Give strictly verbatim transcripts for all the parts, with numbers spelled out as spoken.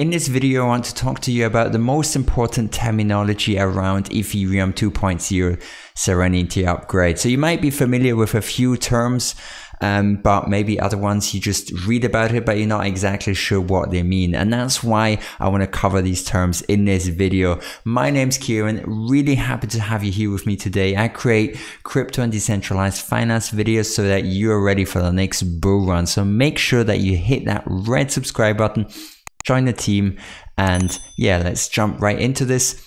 In this video, I want to talk to you about the most important terminology around Ethereum two point oh Serenity upgrade. So you might be familiar with a few terms, um, but maybe other ones you just read about it, but you're not exactly sure what they mean. And that's why I want to cover these terms in this video. My name's Kieran. Really happy to have you here with me today. I create crypto and decentralized finance videos so that you're ready for the next bull run. So make sure that you hit that red subscribe button, join the team, and yeah, let's jump right into this.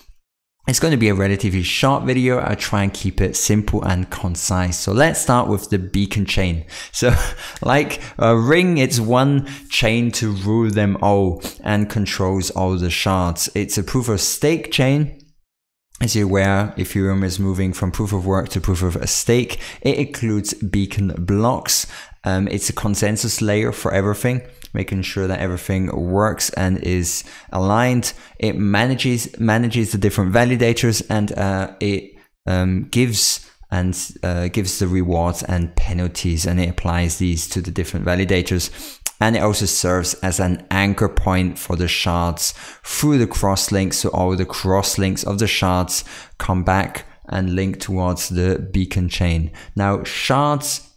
It's going to be a relatively short video. I'll try and keep it simple and concise. So let's start with the beacon chain. So like a ring, it's one chain to rule them all and controls all the shards. It's a proof of stake chain. As you're aware, Ethereum is moving from proof of work to proof of stake. It includes beacon blocks. Um, it's a consensus layer for everything, making sure that everything works and is aligned. It manages manages the different validators, and uh, it um, gives and uh, gives the rewards and penalties, and it applies these to the different validators. And it also serves as an anchor point for the shards through the crosslinks, so all the crosslinks of the shards come back and link towards the beacon chain. Now, shards,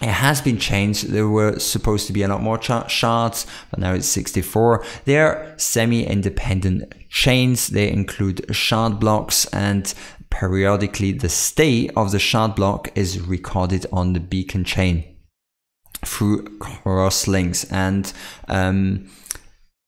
it has been changed. There were supposed to be a lot more shards, but now it's sixty-four. They're semi-independent chains. They include shard blocks, and periodically the state of the shard block is recorded on the beacon chain through crosslinks, and um,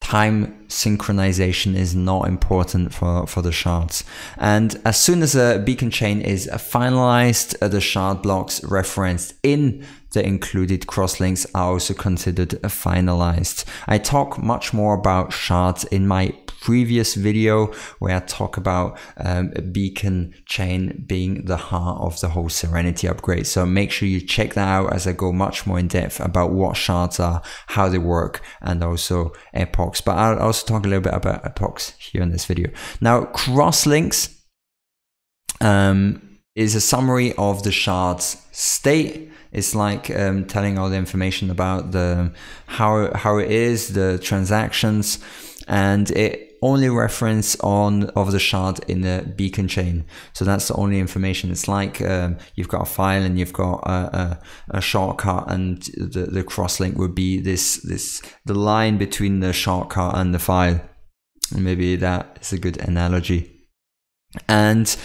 time synchronization is not important for, for the shards. And as soon as a beacon chain is finalized, the shard blocks referenced in the included crosslinks are also considered finalized. I talk much more about shards in my previous video, where I talk about um, a beacon chain being the heart of the whole Serenity upgrade. So make sure you check that out, as I go much more in depth about what shards are, how they work, and also epochs. But I'll also talk a little bit about epochs here in this video. Now, crosslinks um, is a summary of the shard's state. It's like um, telling all the information about the how how it is, the transactions, and it only reference on of the shard in the beacon chain. So that's the only information. It's like um, you've got a file and you've got a, a, a shortcut, and the, the crosslink would be this this the line between the shortcut and the file. And maybe that is a good analogy. And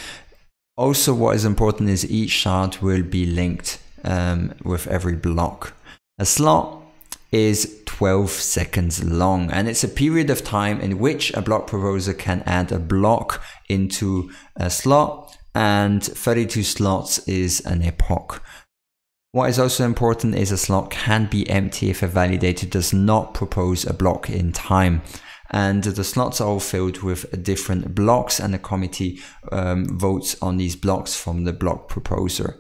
also, what is important is each shard will be linked um, with every block. A slot is twelve seconds long, and it's a period of time in which a block proposer can add a block into a slot, and thirty-two slots is an epoch. What is also important is a slot can be empty if a validator does not propose a block in time. And the slots are all filled with different blocks, and the committee um, votes on these blocks from the block proposer.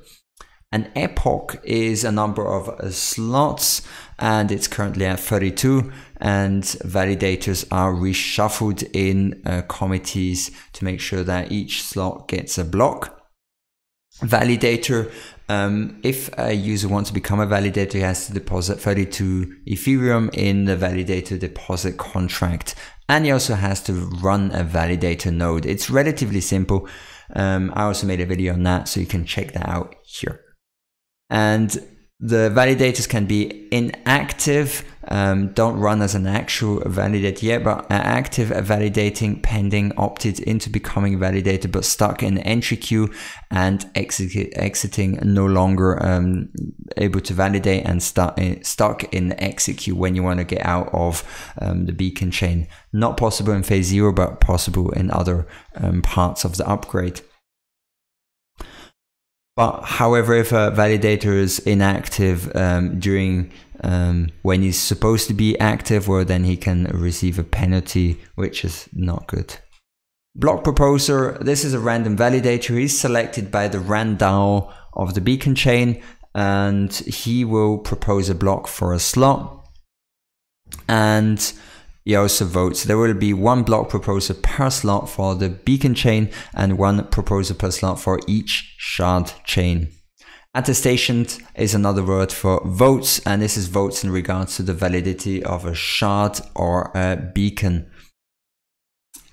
An epoch is a number of uh, slots, and it's currently at thirty-two, and validators are reshuffled in uh, committees to make sure that each slot gets a block. Validator, um, if a user wants to become a validator, he has to deposit thirty-two Ethereum in the validator deposit contract, and he also has to run a validator node. It's relatively simple. Um, I also made a video on that, so you can check that out here. And the validators can be inactive, um, don't run as an actual validator yet, but active validating, pending, opted into becoming validator, but stuck in entry queue and exit, exiting, no longer um, able to validate, and start in, stuck in exit queue when you want to get out of um, the beacon chain. Not possible in phase zero, but possible in other um, parts of the upgrade. But however, if a validator is inactive um, during um, when he's supposed to be active, well, then he can receive a penalty, which is not good. Block proposer, this is a random validator. He's selected by the Randao of the beacon chain, and he will propose a block for a slot. And he also votes. There will be one block proposer per slot for the beacon chain, and one proposer per slot for each shard chain. Attestation is another word for votes, and this is votes in regards to the validity of a shard or a beacon.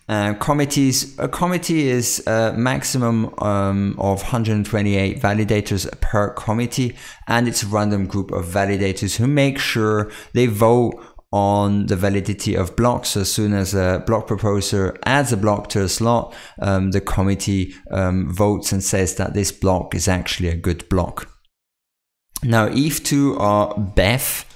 Uh, committees. A committee is a maximum um, of one hundred twenty-eight validators per committee, and it's a random group of validators who make sure they vote on the validity of blocks. So as soon as a block proposer adds a block to a slot, um, the committee um, votes and says that this block is actually a good block. Now, E T H two or B E F,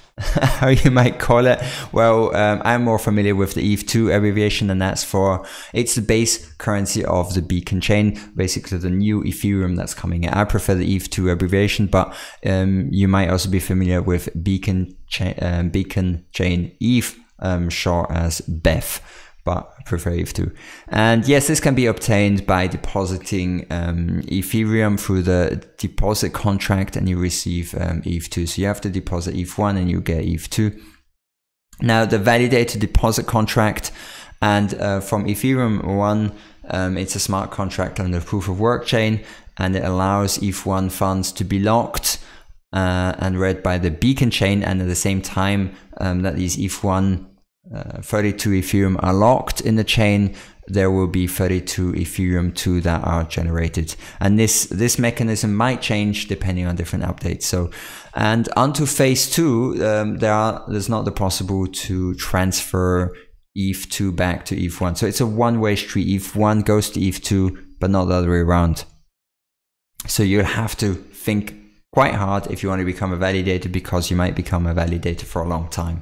how you might call it. Well, um, I'm more familiar with the E T H two abbreviation, and that's for, it's the base currency of the beacon chain, basically the new Ethereum that's coming out. I prefer the E T H two abbreviation, but um, you might also be familiar with beacon chain, um, beacon chain E T H, um, short as B E F, but I prefer E T H two. And yes, this can be obtained by depositing um, Ethereum through the deposit contract, and you receive um, E T H two. So you have to deposit E T H one and you get E T H two. Now, the validator deposit contract, and uh, from Ethereum one, um, it's a smart contract on the proof of work chain, and it allows E T H one funds to be locked uh, and read by the beacon chain, and at the same time um, that these E T H one Uh, thirty-two Ethereum are locked in the chain, there will be thirty-two Ethereum two that are generated, and this this mechanism might change depending on different updates. So, and onto phase two, um, there are there's not the possible to transfer E T H two back to E T H one, so it's a one-way street. E T H one goes to E T H two, but not the other way around. So you have to think quite hard if you want to become a validator, because you might become a validator for a long time.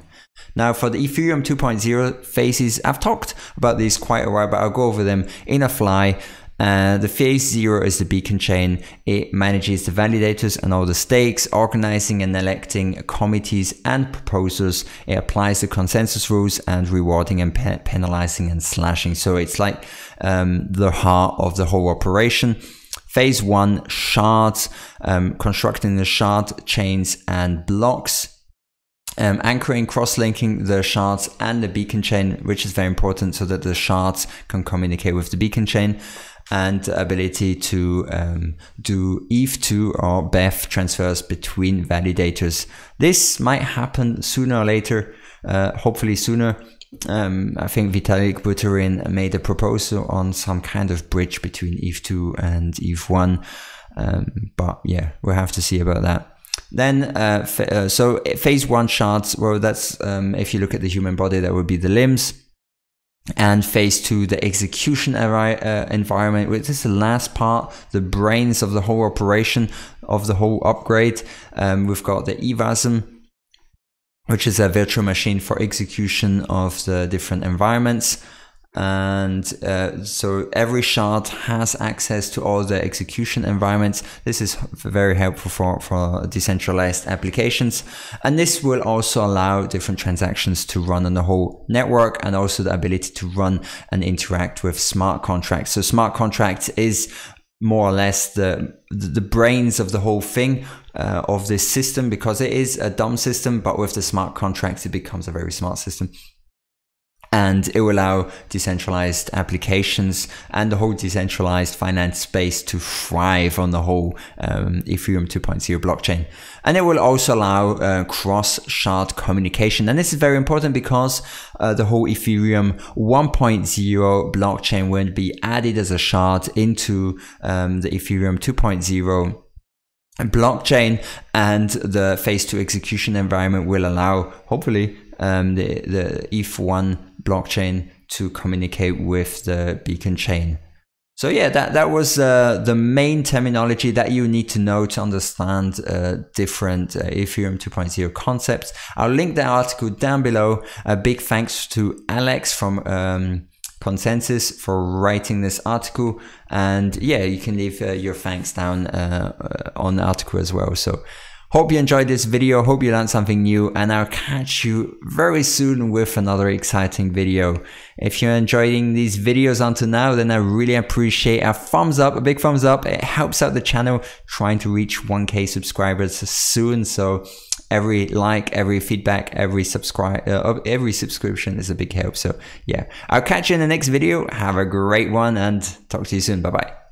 Now, for the Ethereum two point oh phases, I've talked about these quite a while, but I'll go over them in a fly. Uh, the phase zero is the beacon chain. It manages the validators and all the stakes, organizing and electing committees and proposers. It applies the consensus rules and rewarding and pe penalizing and slashing. So it's like um, the heart of the whole operation. Phase one, shards, um, constructing the shard chains and blocks. Um, anchoring, cross-linking the shards and the beacon chain, which is very important so that the shards can communicate with the beacon chain, and the ability to um, do E T H two or B E F transfers between validators. This might happen sooner or later, uh, hopefully sooner. Um, I think Vitalik Buterin made a proposal on some kind of bridge between E T H two and E T H one, um, but yeah, we'll have to see about that. Then, uh, uh, so phase one shards, well, that's, um, if you look at the human body, that would be the limbs. And phase two, the execution uh, environment, which is the last part, the brains of the whole operation, of the whole upgrade. Um, we've got the E V A S M, which is a virtual machine for execution of the different environments. And uh, so every shard has access to all the execution environments. This is very helpful for, for decentralized applications. And this will also allow different transactions to run on the whole network, and also the ability to run and interact with smart contracts. So smart contracts is more or less the the brains of the whole thing, uh, of this system, because it is a dumb system, but with the smart contracts, it becomes a very smart system. And it will allow decentralized applications and the whole decentralized finance space to thrive on the whole um, Ethereum two point oh blockchain. And it will also allow uh, cross-shard communication. And this is very important because uh, the whole Ethereum one point oh blockchain will be added as a shard into um, the Ethereum two point oh blockchain. And the phase two execution environment will allow, hopefully, Um, the, the E T H one blockchain to communicate with the beacon chain. So yeah, that, that was uh, the main terminology that you need to know to understand uh, different uh, Ethereum two point oh concepts. I'll link the article down below. A big thanks to Alex from um, ConsenSys for writing this article. And yeah, you can leave uh, your thanks down uh, on the article as well. So, hope you enjoyed this video, hope you learned something new, and I'll catch you very soon with another exciting video. If you're enjoying these videos until now, then I really appreciate a thumbs up, a big thumbs up. It helps out the channel, trying to reach one K subscribers soon. So every like, every feedback, every subscribe, uh, every subscription is a big help. So yeah, I'll catch you in the next video. Have a great one, and talk to you soon. Bye-bye.